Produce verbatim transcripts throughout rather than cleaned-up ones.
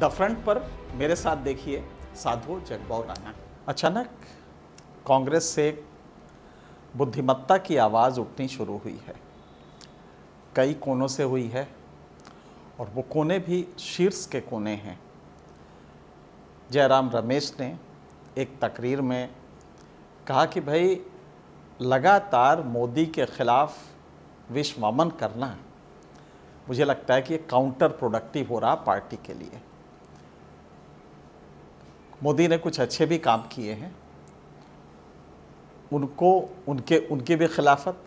The front पर मेरे साथ देखिए साधु जगबाऊ राणा। अचानक कांग्रेस से बुद्धिमत्ता की आवाज़ उठनी शुरू हुई है, कई कोनों से हुई है और वो कोने भी शीर्ष के कोने हैं। जयराम रमेश ने एक तकरीर में कहा कि भाई लगातार मोदी के ख़िलाफ़ विश्व अमन करना मुझे लगता है कि ये काउंटर प्रोडक्टिव हो रहा पार्टी के लिए। मोदी ने कुछ अच्छे भी काम किए हैं, उनको उनके उनकी भी खिलाफत,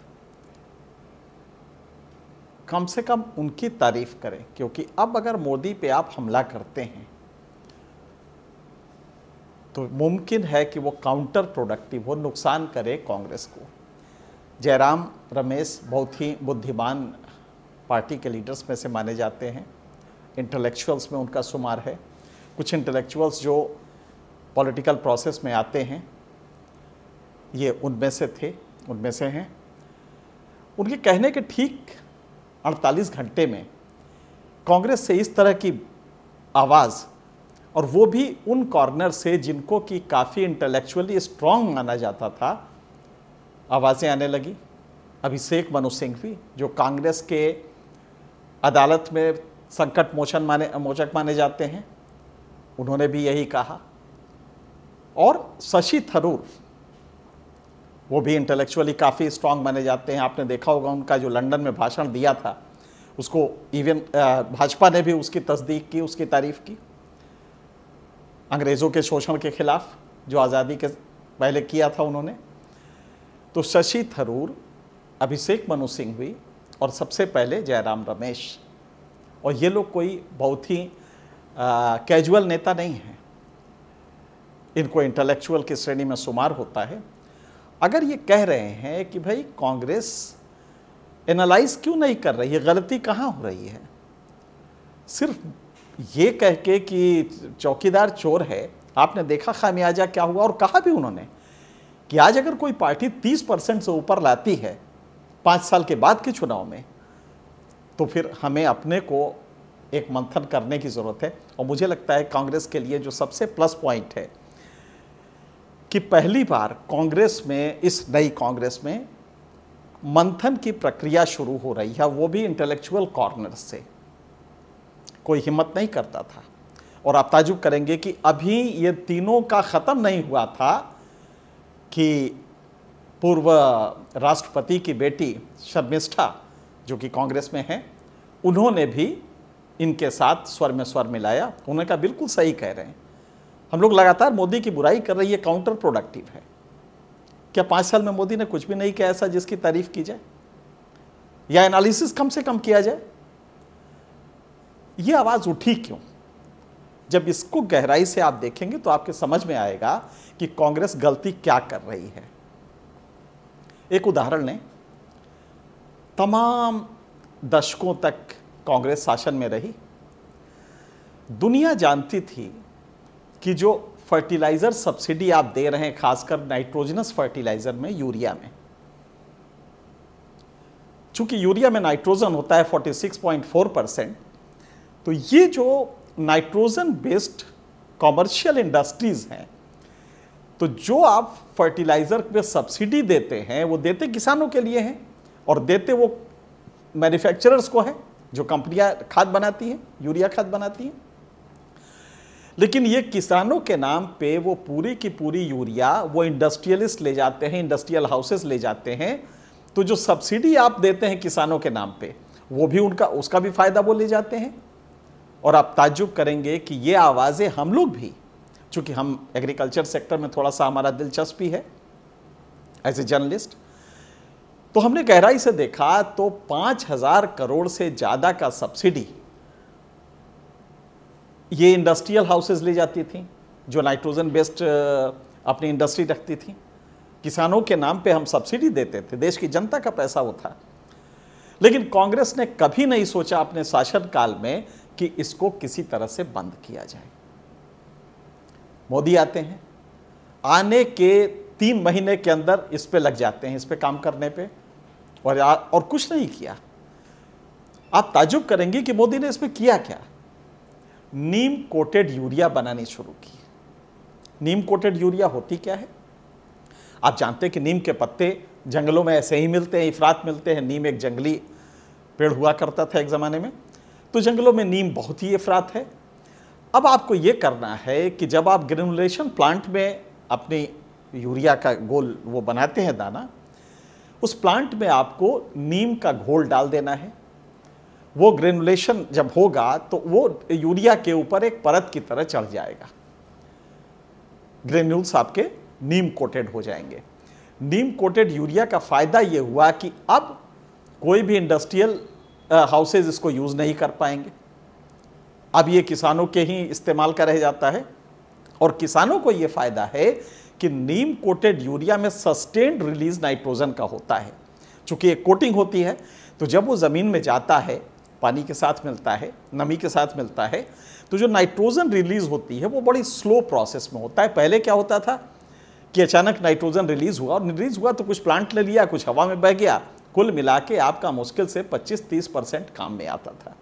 कम से कम उनकी तारीफ करें, क्योंकि अब अगर मोदी पे आप हमला करते हैं तो मुमकिन है कि वो काउंटर प्रोडक्टिव हो, नुकसान करे कांग्रेस को। जयराम रमेश बहुत ही बुद्धिमान पार्टी के लीडर्स में से माने जाते हैं, इंटेलेक्चुअल्स में उनका शुमार है। कुछ इंटेलेक्चुअल्स जो पॉलिटिकल प्रोसेस में आते हैं ये उनमें से थे, उनमें से हैं। उनके कहने के ठीक अड़तालीस घंटे में कांग्रेस से इस तरह की आवाज़, और वो भी उन कॉर्नर से जिनको कि काफ़ी इंटेलेक्चुअली स्ट्रांग माना जाता था, आवाज़ें आने लगी। अभिषेक मनु सिंघवी जो कांग्रेस के अदालत में संकट मोचन माने मोचक माने जाते हैं, उन्होंने भी यही कहा। और शशि थरूर, वो भी इंटेलेक्चुअली काफ़ी स्ट्रांग माने जाते हैं। आपने देखा होगा उनका जो लंदन में भाषण दिया था, उसको इवन भाजपा ने भी उसकी तस्दीक की, उसकी तारीफ की। अंग्रेज़ों के शोषण के खिलाफ जो आज़ादी के पहले किया था उन्होंने, तो शशि थरूर, अभिषेक मनु सिंघवी और सबसे पहले जयराम रमेश, और ये लोग कोई बहुत ही कैजुअल नेता नहीं हैं, इनको इंटेलेक्चुअल की श्रेणी में शुमार होता है। अगर ये कह रहे हैं कि भाई कांग्रेस एनालाइज क्यों नहीं कर रही है, गलती कहाँ हो रही है, सिर्फ ये कह के कि चौकीदार चोर है। आपने देखा खामियाजा क्या हुआ, और कहा भी उन्होंने कि आज अगर कोई पार्टी तीस परसेंट से ऊपर लाती है पाँच साल के बाद के चुनाव में, तो फिर हमें अपने को एक मंथन करने की ज़रूरत है। और मुझे लगता है कांग्रेस के लिए जो सबसे प्लस पॉइंट है कि पहली बार कांग्रेस में, इस नई कांग्रेस में मंथन की प्रक्रिया शुरू हो रही है, वो भी इंटेलेक्चुअल कॉर्नर से। कोई हिम्मत नहीं करता था, और आप ताजुब करेंगे कि अभी ये तीनों का ख़त्म नहीं हुआ था कि पूर्व राष्ट्रपति की बेटी शर्मिष्ठा जो कि कांग्रेस में हैं, उन्होंने भी इनके साथ स्वर में स्वर मिलाया। उन्होंने कहा बिल्कुल सही कह रहे हैं, हम लोग लगातार मोदी की बुराई कर रहे हैं, ये काउंटर प्रोडक्टिव है। क्या पाँच साल में मोदी ने कुछ भी नहीं किया ऐसा जिसकी तारीफ की जाए, या एनालिसिस कम से कम किया जाए? ये आवाज़ उठी क्यों? जब इसको गहराई से आप देखेंगे तो आपके समझ में आएगा कि कांग्रेस गलती क्या कर रही है। एक उदाहरण लें, तमाम दशकों तक कांग्रेस शासन में रही, दुनिया जानती थी कि जो फर्टिलाइज़र सब्सिडी आप दे रहे हैं, खासकर नाइट्रोजनस फर्टिलाइज़र में, यूरिया में, चूंकि यूरिया में नाइट्रोजन होता है छियालीस पॉइंट चार परसेंट, तो ये जो नाइट्रोजन बेस्ड कॉमर्शियल इंडस्ट्रीज़ हैं, तो जो आप फर्टिलाइज़र पे सब्सिडी देते हैं वो देते किसानों के लिए हैं, और देते वो मैन्युफैक्चरर्स को हैं जो कंपनियां खाद बनाती हैं, यूरिया खाद बनाती हैं। लेकिन ये किसानों के नाम पे वो पूरी की पूरी यूरिया वो इंडस्ट्रियलिस्ट ले जाते हैं, इंडस्ट्रियल हाउसेस ले जाते हैं, तो जो सब्सिडी आप देते हैं किसानों के नाम पे वो भी उनका उसका भी फ़ायदा वो ले जाते हैं। और आप ताज्जुब करेंगे कि ये आवाज़ें हम लोग भी, चूँकि हम एग्रीकल्चर सेक्टर में थोड़ा सा हमारा दिलचस्पी है एज ए जर्नलिस्ट, तो हमने गहराई से देखा तो पाँच हज़ार करोड़ से ज़्यादा का सब्सिडी ये इंडस्ट्रियल हाउसेस ले जाती थी जो नाइट्रोजन बेस्ड अपनी इंडस्ट्री रखती थी। किसानों के नाम पे हम सब्सिडी देते थे, देश की जनता का पैसा वो था। लेकिन कांग्रेस ने कभी नहीं सोचा अपने शासनकाल में कि इसको किसी तरह से बंद किया जाए। मोदी आते हैं, आने के तीन महीने के अंदर इस पे लग जाते हैं, इस पे काम करने पे, और और कुछ नहीं किया। आप ताज्जुब करेंगे कि मोदी ने इस पे किया क्या। नीम कोटेड यूरिया बनानी शुरू की। नीम कोटेड यूरिया होती क्या है? आप जानते हैं कि नीम के पत्ते जंगलों में ऐसे ही मिलते हैं, इफरात मिलते हैं। नीम एक जंगली पेड़ हुआ करता था एक ज़माने में, तो जंगलों में नीम बहुत ही इफरात है। अब आपको ये करना है कि जब आप ग्रेनुलेशन प्लांट में अपनी यूरिया का गोल वो बनाते हैं दाना, उस प्लांट में आपको नीम का घोल डाल देना है। वो ग्रेनुलेशन जब होगा तो वो यूरिया के ऊपर एक परत की तरह चढ़ जाएगा, ग्रेन्यूल्स आपके नीम कोटेड हो जाएंगे। नीम कोटेड यूरिया का फ़ायदा ये हुआ कि अब कोई भी इंडस्ट्रियल हाउसेज इसको यूज़ नहीं कर पाएंगे, अब ये किसानों के ही इस्तेमाल का रह जाता है। और किसानों को ये फ़ायदा है कि नीम कोटेड यूरिया में सस्टेन्ड रिलीज नाइट्रोजन का होता है, चूँकि एक कोटिंग होती है, तो जब वो ज़मीन में जाता है, पानी के साथ मिलता है, नमी के साथ मिलता है, तो जो नाइट्रोजन रिलीज़ होती है वो बड़ी स्लो प्रोसेस में होता है। पहले क्या होता था कि अचानक नाइट्रोजन रिलीज़ हुआ और रिलीज़ हुआ तो कुछ प्लांट ले लिया, कुछ हवा में बह गया, कुल मिला के आपका मुश्किल से पच्चीस तीस परसेंट काम में आता था।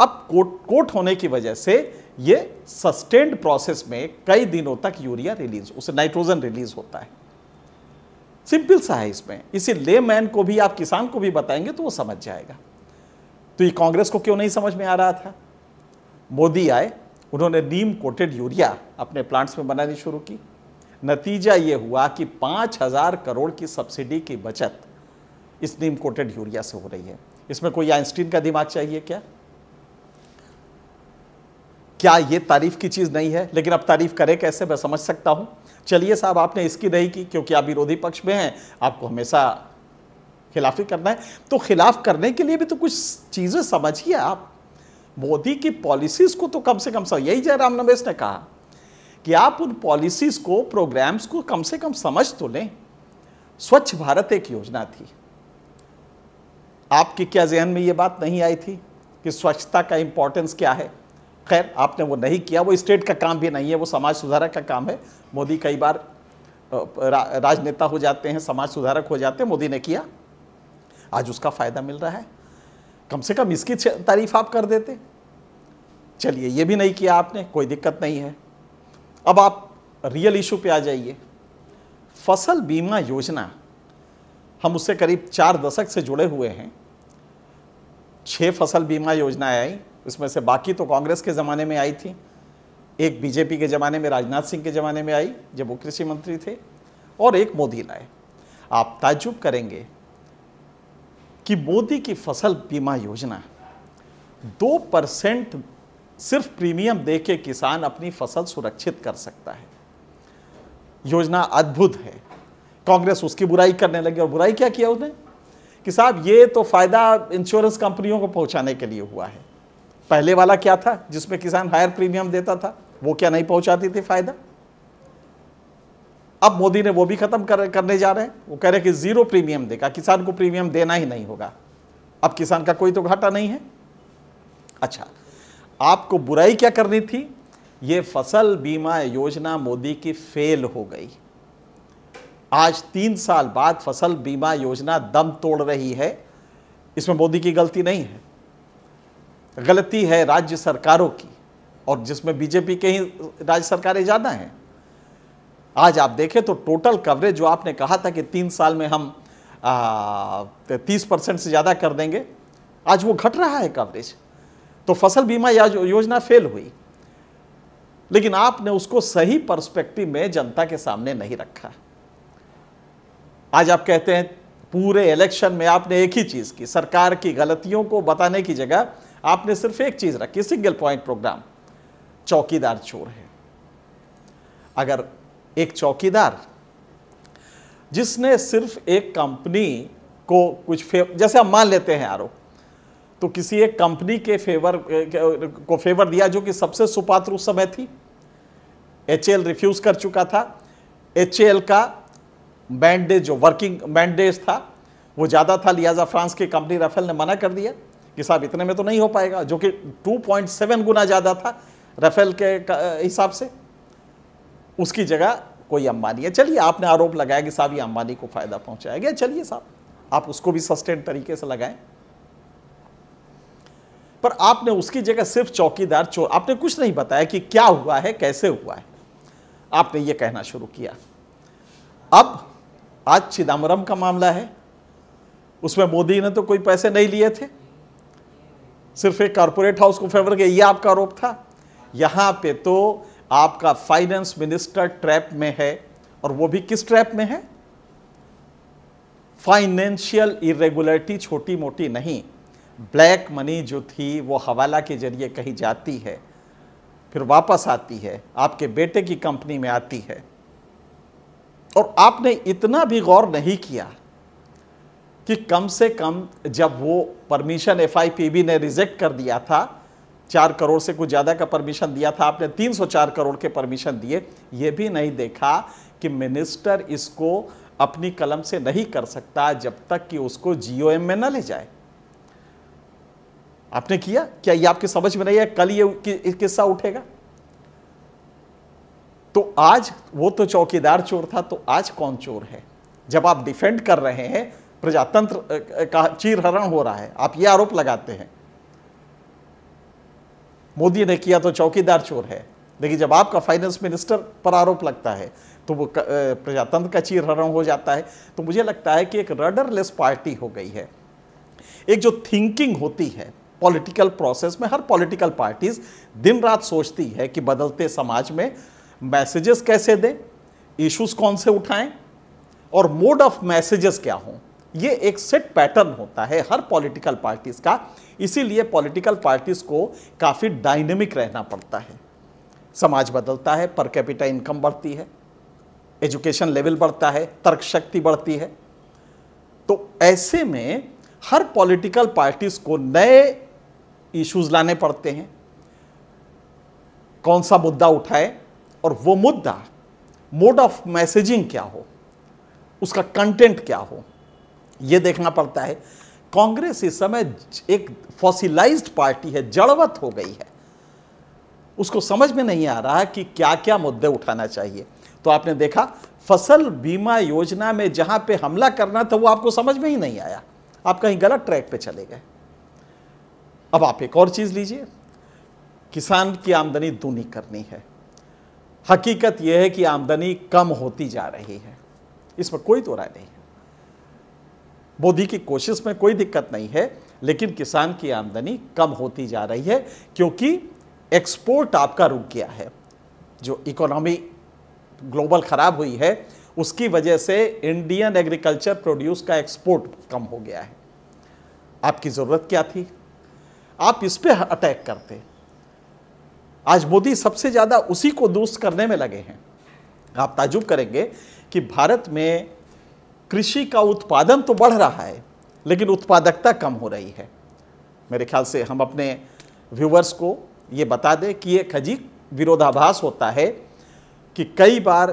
अब कोट कोट होने की वजह से ये सस्टेन्ड प्रोसेस में कई दिनों तक यूरिया रिलीज, उसे नाइट्रोजन रिलीज होता है। सिंपल सा है इसमें, इसे लेमैन को भी आप किसान को भी बताएंगे तो वो समझ जाएगा। तो ये कांग्रेस को क्यों नहीं समझ में आ रहा था? मोदी आए, उन्होंने नीम कोटेड यूरिया अपने प्लांट्स में बनानी शुरू की। नतीजा ये हुआ कि पाँच हज़ार करोड़ की सब्सिडी की बचत इस नीम कोटेड यूरिया से हो रही है। इसमें कोई आइंस्टीन का दिमाग चाहिए क्या? क्या ये तारीफ की चीज़ नहीं है? लेकिन अब तारीफ करें कैसे, मैं समझ सकता हूँ। चलिए साहब, आपने इसकी नहीं की क्योंकि आप विरोधी पक्ष में हैं, आपको हमेशा खिलाफी करना है, तो खिलाफ करने के लिए भी तो कुछ चीज़ें समझिए आप। मोदी की पॉलिसीज़ को तो कम से कम समझ, यही जयराम रमेश ने कहा कि आप उन पॉलिसीज़ को, प्रोग्राम्स को कम से कम समझ तो लें। स्वच्छ भारत एक योजना थी, आपके क्या जहन में ये बात नहीं आई थी कि स्वच्छता का इम्पोर्टेंस क्या है? खैर, आपने वो नहीं किया, वो स्टेट का काम भी नहीं है, वो समाज सुधारक का काम है। मोदी कई बार राजनेता हो जाते हैं, समाज सुधारक हो जाते हैं, मोदी ने किया, आज उसका फ़ायदा मिल रहा है, कम से कम इसकी तारीफ आप कर देते। चलिए, ये भी नहीं किया आपने, कोई दिक्कत नहीं है। अब आप रियल इशू पे आ जाइए। फसल बीमा योजना, हम उससे करीब चार दशक से जुड़े हुए हैं। छः फसल बीमा योजनाएं आई, उसमें से बाकी तो कांग्रेस के ज़माने में आई थी, एक बीजेपी के ज़माने में राजनाथ सिंह के ज़माने में आई जब वो कृषि मंत्री थे, और एक मोदी लाए। आप ताज्जुब करेंगे कि मोदी की फसल बीमा योजना दो परसेंट सिर्फ प्रीमियम देके किसान अपनी फसल सुरक्षित कर सकता है। योजना अद्भुत है। कांग्रेस उसकी बुराई करने लगी, और बुराई क्या किया उसने कि साहब ये तो फ़ायदा इंश्योरेंस कंपनियों को पहुंचाने के लिए हुआ है। पहले वाला क्या था जिसमें किसान हायर प्रीमियम देता था, वो क्या नहीं पहुंचाती थी फ़ायदा? अब मोदी ने वो भी खत्म कर, करने जा रहे हैं। वो कह रहे हैं कि जीरो प्रीमियम देगा, किसान को प्रीमियम देना ही नहीं होगा, अब किसान का कोई तो घाटा नहीं है। अच्छा, आपको बुराई क्या करनी थी? ये फसल बीमा योजना मोदी की फेल हो गई। आज तीन साल बाद फसल बीमा योजना दम तोड़ रही है। इसमें मोदी की गलती नहीं है, गलती है राज्य सरकारों की, और जिसमें बीजेपी के ही राज्य सरकारें ज़्यादा हैं। आज आप देखें तो टोटल कवरेज जो आपने कहा था कि तीन साल में हम तीस परसेंट से ज़्यादा कर देंगे, आज वो घट रहा है कवरेज। तो फसल बीमा योजना फेल हुई, लेकिन आपने उसको सही पर्सपेक्टिव में जनता के सामने नहीं रखा। आज आप कहते हैं पूरे इलेक्शन में आपने एक ही चीज़ की, सरकार की गलतियों को बताने की जगह आपने सिर्फ एक चीज़ रखी, सिंगल पॉइंट प्रोग्राम, चौकीदार चोर है। अगर एक चौकीदार जिसने सिर्फ एक कंपनी को कुछ फेवर, जैसे हम मान लेते हैं आरोप, तो किसी एक कंपनी के फेवर को फेवर दिया जो कि सबसे सुपात्र उस समय थी। एचएएल रिफ्यूज़ कर चुका था, एचएएल का मैंडेट जो वर्किंग मैंडेट था वो ज़्यादा था, लिहाजा फ्रांस की कंपनी राफेल ने मना कर दिया कि साहब इतने में तो नहीं हो पाएगा, जो कि दो पॉइंट सात गुना ज़्यादा था राफेल के हिसाब से। उसकी जगह कोई अंबानी है। चलिए, आपने आरोप लगाया कि साहब ये अंबानी को फ़ायदा पहुँचाया गया, चलिए साहब आप उसको भी सस्टेन तरीके से लगाएं। पर आपने उसकी जगह सिर्फ चौकीदार चोर, आपने कुछ नहीं बताया कि क्या हुआ है, कैसे हुआ है, आपने ये कहना शुरू किया। अब आज चिदम्बरम का मामला है, उसमें मोदी ने तो कोई पैसे नहीं लिए थे, सिर्फ एक कॉरपोरेट हाउस को फेवर किया, ये आपका आरोप था। यहाँ पे तो आपका फाइनेंस मिनिस्टर ट्रैप में है, और वो भी किस ट्रैप में है? फाइनेंशियल इरेगुलरिटी छोटी मोटी नहीं, ब्लैक मनी जो थी वो हवाला के जरिए कहीं जाती है, फिर वापस आती है, आपके बेटे की कंपनी में आती है। और आपने इतना भी गौर नहीं किया कि कम से कम जब वो permission F I P B ने रिजेक्ट कर दिया था, चार करोड़ से कुछ ज़्यादा का परमिशन दिया था, आपने तीन सौ चार करोड़ के परमिशन दिए, ये भी नहीं देखा कि मिनिस्टर इसको अपनी कलम से नहीं कर सकता जब तक कि उसको जी ओ एम में न ले जाए। आपने किया क्या? ये आपकी समझ में नहीं है? कल ये कि, किस्सा उठेगा। तो आज वो तो चौकीदार चोर था, तो आज कौन चोर है? जब आप डिफेंड कर रहे हैं, प्रजातंत्र का चीरहरण हो रहा है, आप ये आरोप लगाते हैं मोदी ने किया तो चौकीदार चोर है, लेकिन जब आपका फाइनेंस मिनिस्टर पर आरोप लगता है तो वो प्रजातंत्र का चीरहरण हो जाता है। तो मुझे लगता है कि एक रडरलेस पार्टी हो गई है। एक जो थिंकिंग होती है पॉलिटिकल प्रोसेस में, हर पॉलिटिकल पार्टीज दिन रात सोचती है कि बदलते समाज में मैसेजेस कैसे दें, इश्यूज कौन से उठाएं और मोड ऑफ मैसेजेस क्या हों। ये एक सेट पैटर्न होता है हर पॉलिटिकल पार्टीज का, इसीलिए पॉलिटिकल पार्टीज को काफ़ी डायनेमिक रहना पड़ता है। समाज बदलता है, पर कैपिटा इनकम बढ़ती है, एजुकेशन लेवल बढ़ता है, तर्क शक्ति बढ़ती है। तो ऐसे में हर पॉलिटिकल पार्टीज को नए इश्यूज लाने पड़ते हैं, कौन सा मुद्दा उठाए और वो मुद्दा, मोड ऑफ मैसेजिंग क्या हो, उसका कंटेंट क्या हो, ये देखना पड़ता है। कांग्रेस इस समय एक फॉसिलाइज्ड पार्टी है, जड़वत हो गई है, उसको समझ में नहीं आ रहा कि क्या क्या मुद्दे उठाना चाहिए। तो आपने देखा फसल बीमा योजना में जहां पे हमला करना था वो आपको समझ में ही नहीं आया, आप कहीं गलत ट्रैक पे चले गए। अब आप एक और चीज लीजिए, किसान की आमदनी दूनी करनी है। हकीकत यह है कि आमदनी कम होती जा रही है, इसमें कोई दो राय नहीं है। मोदी की कोशिश में कोई दिक्कत नहीं है, लेकिन किसान की आमदनी कम होती जा रही है क्योंकि एक्सपोर्ट आपका रुक गया है। जो इकोनॉमी ग्लोबल ख़राब हुई है उसकी वजह से इंडियन एग्रीकल्चर प्रोड्यूस का एक्सपोर्ट कम हो गया है। आपकी ज़रूरत क्या थी? आप इस पर अटैक करते। आज मोदी सबसे ज़्यादा उसी को दुरुस्त करने में लगे हैं। आप ताजुब करेंगे कि भारत में कृषि का उत्पादन तो बढ़ रहा है लेकिन उत्पादकता कम हो रही है। मेरे ख्याल से हम अपने व्यूवर्स को ये बता दें कि एक अजीब विरोधाभास होता है कि कई बार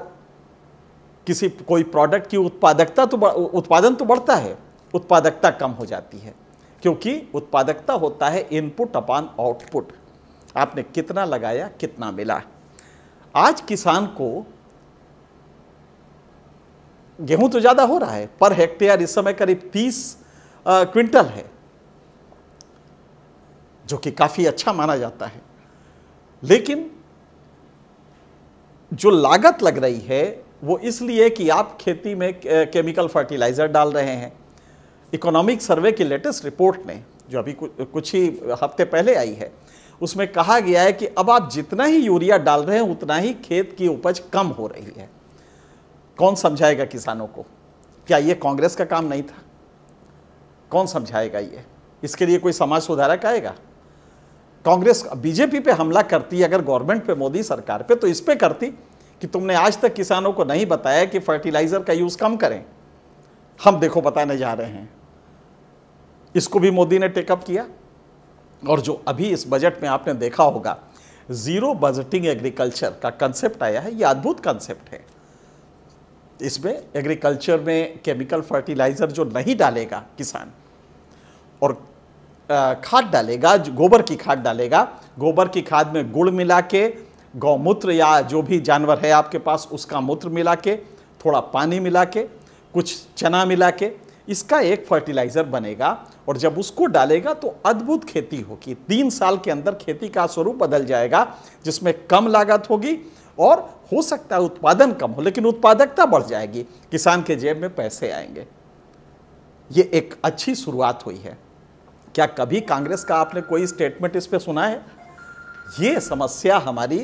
किसी कोई प्रोडक्ट की उत्पादकता तो उत्पादन तो बढ़ता है, उत्पादकता कम हो जाती है, क्योंकि उत्पादकता होता है इनपुट अपॉन आउटपुट, आपने कितना लगाया कितना मिला। आज किसान को गेहूं तो ज़्यादा हो रहा है, पर हेक्टेयर इस समय करीब तीस क्विंटल है, जो कि काफ़ी अच्छा माना जाता है, लेकिन जो लागत लग रही है वो इसलिए कि आप खेती में केमिकल फर्टिलाइज़र डाल रहे हैं। इकोनॉमिक सर्वे की लेटेस्ट रिपोर्ट ने, जो अभी कुछ ही हफ्ते पहले आई है, उसमें कहा गया है कि अब आप जितना ही यूरिया डाल रहे हैं उतना ही खेत की उपज कम हो रही है। कौन समझाएगा किसानों को? क्या ये कांग्रेस का काम नहीं था? कौन समझाएगा ये? इसके लिए कोई समाज सुधारक आएगा? कांग्रेस बीजेपी पे हमला करती अगर गवर्नमेंट पे, मोदी सरकार पे, तो इस पे करती कि तुमने आज तक किसानों को नहीं बताया कि फर्टिलाइजर का यूज़ कम करें, हम देखो बताने जा रहे हैं। इसको भी मोदी ने टेकअप किया। और जो अभी इस बजट में आपने देखा होगा जीरो बजटिंग एग्रीकल्चर का कंसेप्ट आया है, ये अद्भुत कंसेप्ट है। इसमें एग्रीकल्चर में केमिकल फर्टिलाइज़र जो नहीं डालेगा किसान, और खाद डालेगा, गोबर की खाद डालेगा, गोबर की खाद में गुड़ मिला के, गौमूत्र या जो भी जानवर है आपके पास उसका मूत्र मिला के, थोड़ा पानी मिला के, कुछ चना मिला के, इसका एक फर्टिलाइजर बनेगा और जब उसको डालेगा तो अद्भुत खेती होगी। तीन साल के अंदर खेती का स्वरूप बदल जाएगा, जिसमें कम लागत होगी और हो सकता है उत्पादन कम हो, लेकिन उत्पादकता बढ़ जाएगी, किसान के जेब में पैसे आएंगे। ये एक अच्छी शुरुआत हुई है। क्या कभी कांग्रेस का आपने कोई स्टेटमेंट इस पर सुना है? ये समस्या हमारी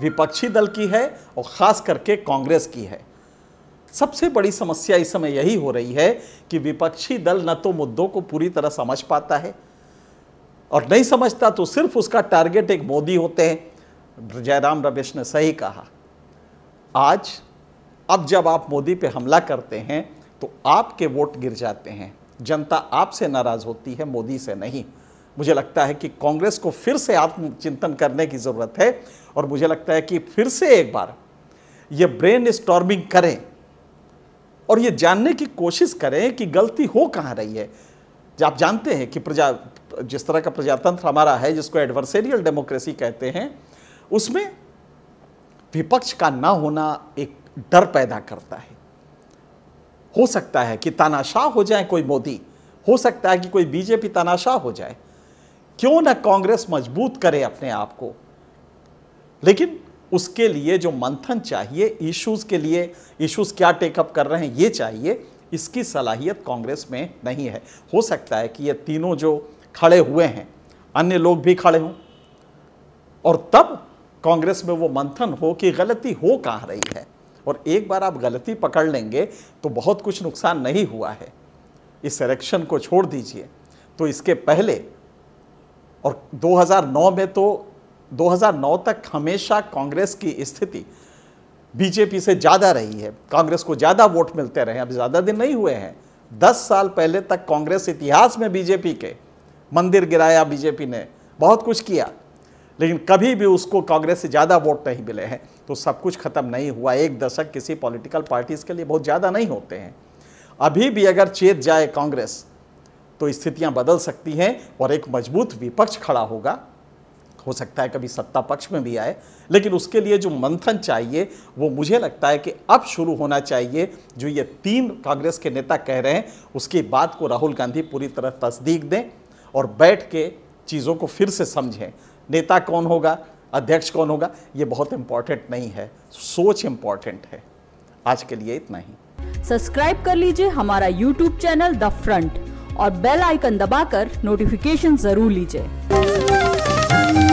विपक्षी दल की है और ख़ास करके कांग्रेस की है। सबसे बड़ी समस्या इस समय यही हो रही है कि विपक्षी दल न तो मुद्दों को पूरी तरह समझ पाता है, और नहीं समझता तो सिर्फ उसका टारगेट एक मोदी होते हैं। जयराम रमेश ने सही कहा, आज अब जब आप मोदी पे हमला करते हैं तो आपके वोट गिर जाते हैं, जनता आपसे नाराज़ होती है, मोदी से नहीं। मुझे लगता है कि कांग्रेस को फिर से आत्मचिंतन करने की ज़रूरत है और मुझे लगता है कि फिर से एक बार ये ब्रेन स्टॉर्मिंग करें और ये जानने की कोशिश करें कि गलती हो कहाँ रही है। आप जानते हैं कि प्रजा जिस तरह का प्रजातंत्र हमारा है, जिसको एडवर्सरियल डेमोक्रेसी कहते हैं, उसमें विपक्ष का ना होना एक डर पैदा करता है। हो सकता है कि तानाशाह हो जाए कोई मोदी, हो सकता है कि कोई बीजेपी तानाशाह हो जाए। क्यों ना कांग्रेस मजबूत करे अपने आप को, लेकिन उसके लिए जो मंथन चाहिए, इश्यूज के लिए इश्यूज क्या टेकअप कर रहे हैं ये चाहिए, इसकी सलाहियत कांग्रेस में नहीं है। हो सकता है कि ये तीनों जो खड़े हुए हैं, अन्य लोग भी खड़े हों और तब कांग्रेस में वो मंथन हो कि गलती हो कहाँ रही है। और एक बार आप गलती पकड़ लेंगे तो बहुत कुछ नुकसान नहीं हुआ है। इस इलेक्शन को छोड़ दीजिए तो इसके पहले और दो हज़ार नौ में, तो दो हज़ार नौ तक हमेशा कांग्रेस की स्थिति बीजेपी से ज़्यादा रही है, कांग्रेस को ज़्यादा वोट मिलते रहे। अब ज़्यादा दिन नहीं हुए हैं, दस साल पहले तक कांग्रेस इतिहास में बीजेपी के मंदिर गिराया, बीजेपी ने बहुत कुछ किया, लेकिन कभी भी उसको कांग्रेस से ज़्यादा वोट नहीं मिले हैं। तो सब कुछ खत्म नहीं हुआ। एक दशक किसी पॉलिटिकल पार्टीज़ के लिए बहुत ज़्यादा नहीं होते हैं। अभी भी अगर चेत जाए कांग्रेस तो स्थितियां बदल सकती हैं और एक मजबूत विपक्ष खड़ा होगा। हो सकता है कभी सत्ता पक्ष में भी आए, लेकिन उसके लिए जो मंथन चाहिए वो मुझे लगता है कि अब शुरू होना चाहिए। जो ये तीन कांग्रेस के नेता कह रहे हैं उसकी बात को राहुल गांधी पूरी तरह तस्दीक दें और बैठ के चीज़ों को फिर से समझें। नेता कौन होगा, अध्यक्ष कौन होगा, ये बहुत इम्पॉर्टेंट नहीं है, सोच इम्पॉर्टेंट है। आज के लिए इतना ही। सब्सक्राइब कर लीजिए हमारा यूट्यूब चैनल द फ्रंट और बेल आइकन दबाकर नोटिफिकेशन जरूर लीजिए।